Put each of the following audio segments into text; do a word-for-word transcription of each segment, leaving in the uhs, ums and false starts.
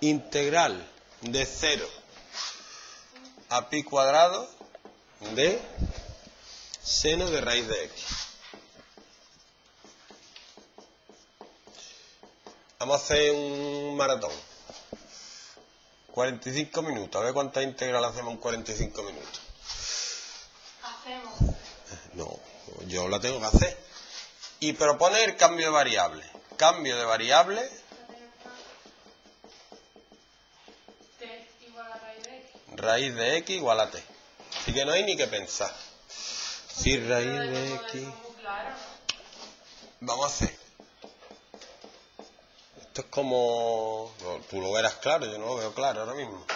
integral de cero a pi cuadrado de seno de raíz de x. Vamos a hacer un maratón. cuarenta y cinco minutos. A ver cuántas integrales hacemos en cuarenta y cinco minutos. Hacemos. No, yo la tengo que hacer. Y proponer cambio de variable. Cambio de variable. T igual a raíz de x. Raíz de x igual a t. Así que no hay ni que pensar. Si raíz de x... Vamos a hacer. Esto es como... Tú lo verás claro, yo no lo veo claro ahora mismo.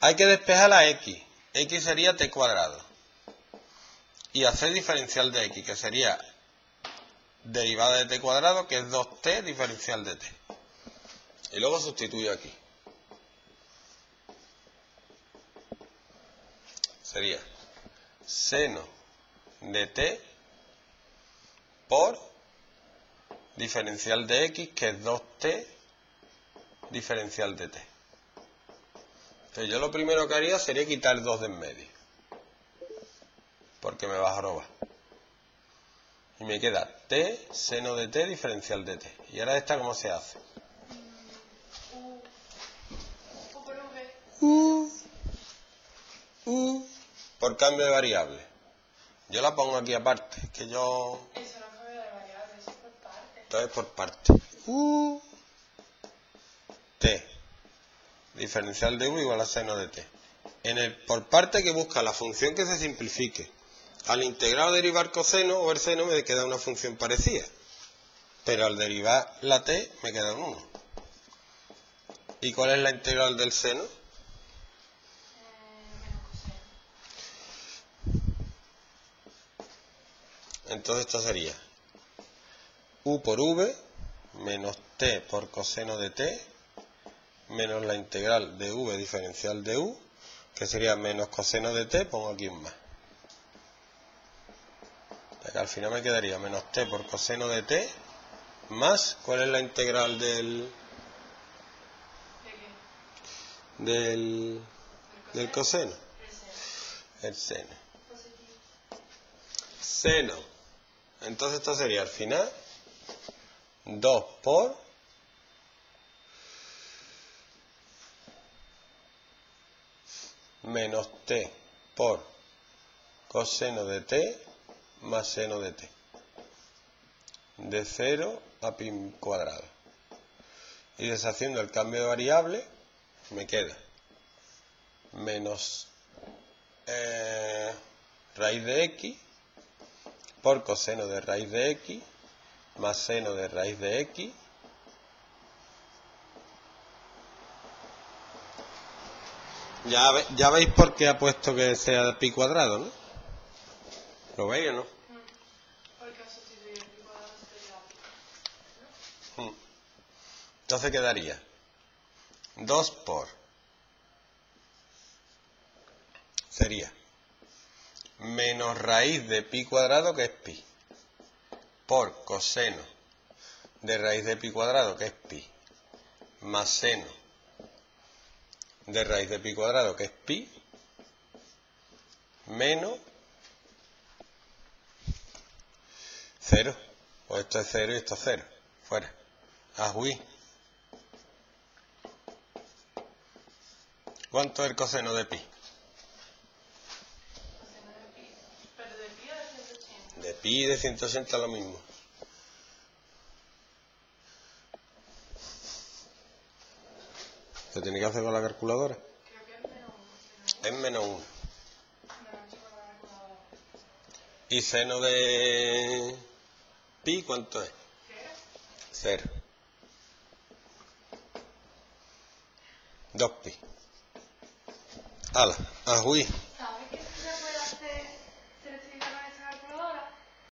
Hay que despejar la x. X sería t cuadrado. Y hacer diferencial de x, que sería... derivada de t cuadrado, que es dos t diferencial de t. Y luego sustituyo aquí. Sería seno de t por diferencial de x, que es dos t diferencial de t. Entonces yo lo primero que haría sería quitar dos de en medio. Porque me va a jorobar. Y me queda t, seno de t, diferencial de t. ¿Y ahora esta cómo se hace? U. U. Por cambio de variable. Yo la pongo aquí aparte. Que yo... Eso no es cambio de variable, eso es por parte. Entonces por parte. U. T. Diferencial de u igual a seno de t. En el por parte que busca la función que se simplifique. Al integrar o derivar coseno o el seno me queda una función parecida. Pero al derivar la t me queda un uno. ¿Y cuál es la integral del seno? Entonces esto sería u por v menos t por coseno de t menos la integral de v diferencial de u, que sería menos coseno de t, pongo aquí un más. Al final me quedaría menos t por coseno de t más, ¿cuál es la integral del del, del coseno? El seno. Seno. Entonces esto sería al final dos por menos t por coseno de t más seno de t de cero a pi cuadrado, y deshaciendo el cambio de variable me queda menos eh, raíz de x por coseno de raíz de x más seno de raíz de x ya, ve, ya veis por qué ha puesto que sea de pi cuadrado, ¿no? ¿Lo veis o no? Entonces quedaría dos por, sería menos raíz de pi cuadrado, que es pi, por coseno de raíz de pi cuadrado, que es pi, más seno de raíz de pi cuadrado, que es pi, menos cero. Pues esto es cero y esto es cero. Fuera. Ajuí. ¿Cuánto es el coseno de pi? ¿Coseno de pi? ¿Pero de pi o de ciento ochenta? De pi y de ciento ochenta lo mismo. ¿Lo tiene que hacer con la calculadora? Creo que es menos uno. Es menos uno. ¿Y seno de pi cuánto es? cero. dos pi. Hala, a juicio.